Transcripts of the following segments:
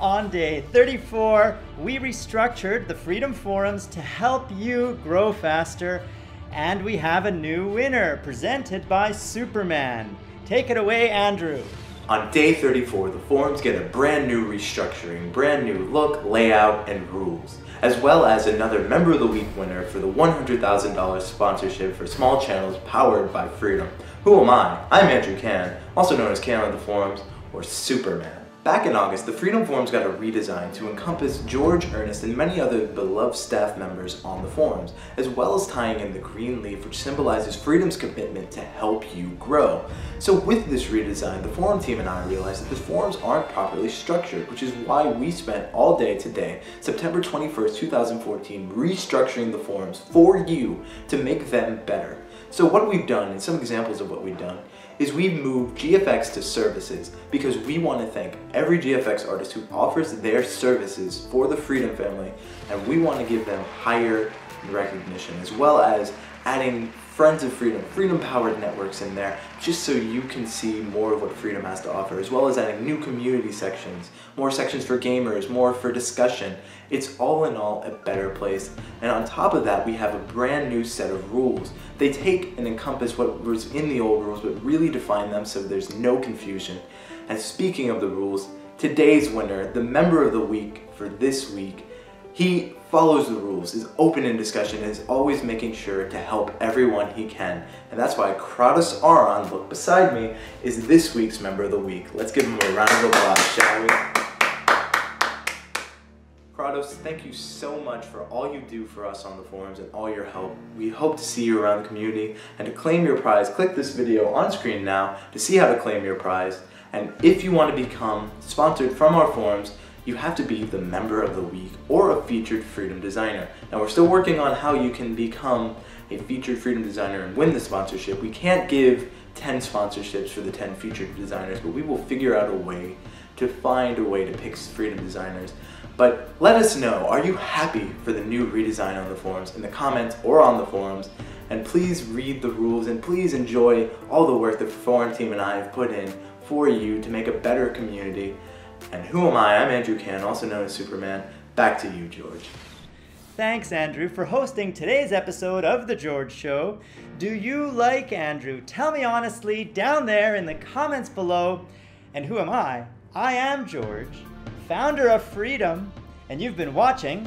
On day 34, we restructured the Freedom Forums to help you grow faster, and we have a new winner presented by Superman. Take it away, Andrew. On day 34, the forums get a brand new restructuring, brand new look, layout, and rules, as well as another Member of the Week winner for the $100,000 sponsorship for small channels powered by Freedom. Who am I? I'm Andrew Quan, also known as Quan on the forums, or Superman. Back in August, the Freedom Forums got a redesign to encompass George, Ernest, and many other beloved staff members on the forums, as well as tying in the green leaf, which symbolizes Freedom's commitment to help you grow. So with this redesign, the forum team and I realized that the forums aren't properly structured, which is why we spent all day today, September 21st, 2014, restructuring the forums for you to make them better. So what we've done, and some examples of what we've done, is we've moved GFX to services because we want to thank every GFX artist who offers their services for the Freedom family, and we want to give them higher recognition, as well as adding Friends of Freedom, Freedom-powered networks in there, just so you can see more of what Freedom has to offer, as well as adding new community sections, more sections for gamers, more for discussion. It's all in all a better place. And on top of that, we have a brand new set of rules. They take and encompass what was in the old rules, but really define them so there's no confusion. And speaking of the rules, today's winner, the Member of the Week for this week, he follows the rules, is open in discussion, and is always making sure to help everyone he can. And that's why Kratos Aurion, look beside me, is this week's Member of the Week. Let's give him a round of applause, shall we? Kratos, thank you so much for all you do for us on the forums and all your help. We hope to see you around the community. And to claim your prize, click this video on screen now to see how to claim your prize. And if you want to become sponsored from our forums, you have to be the Member of the Week or a featured Freedom designer. Now, we're still working on how you can become a featured Freedom designer and win the sponsorship. We can't give 10 sponsorships for the 10 featured designers, but we will figure out a way to find a way to pick Freedom designers. But let us know, are you happy for the new redesign on the forums, in the comments or on the forums? And please read the rules and please enjoy all the work the forum team and I have put in for you to make a better community. And who am I? I'm Andrew Quan, also known as Superman. Back to you, George. Thanks, Andrew, for hosting today's episode of The George Show. Do you like Andrew? Tell me honestly down there in the comments below. And who am I? I am George, founder of Freedom, and you've been watching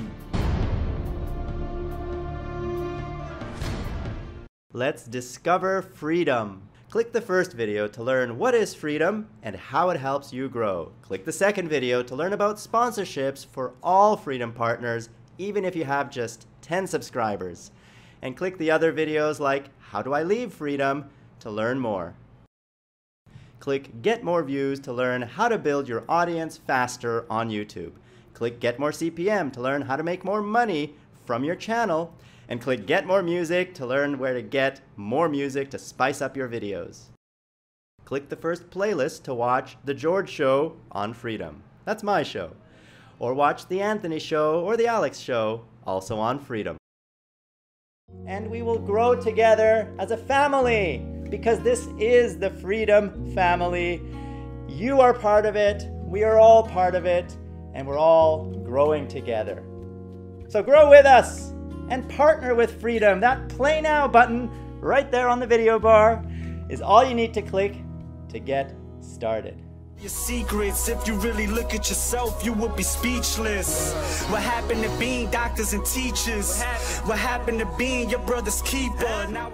Let's Discover Freedom. Click the first video to learn what is Freedom and how it helps you grow. Click the second video to learn about sponsorships for all Freedom partners, even if you have just 10 subscribers. And click the other videos like How Do I Leave Freedom to learn more. Click Get More Views to learn how to build your audience faster on YouTube. Click Get More CPM to learn how to make more money from your channel. And click Get More Music to learn where to get more music to spice up your videos. Click the first playlist to watch The George Show on Freedom. That's my show. Or watch The Anthony Show or The Alex Show, also on Freedom. And we will grow together as a family, because this is the Freedom family. You are part of it, we are all part of it, and we're all growing together. So grow with us! And partner with Freedom. That Play Now button right there on the video bar is all you need to click to get started. Your secrets, if you really look at yourself, you would be speechless. What happened to being doctors and teachers? What happened to being your brother's keeper? Now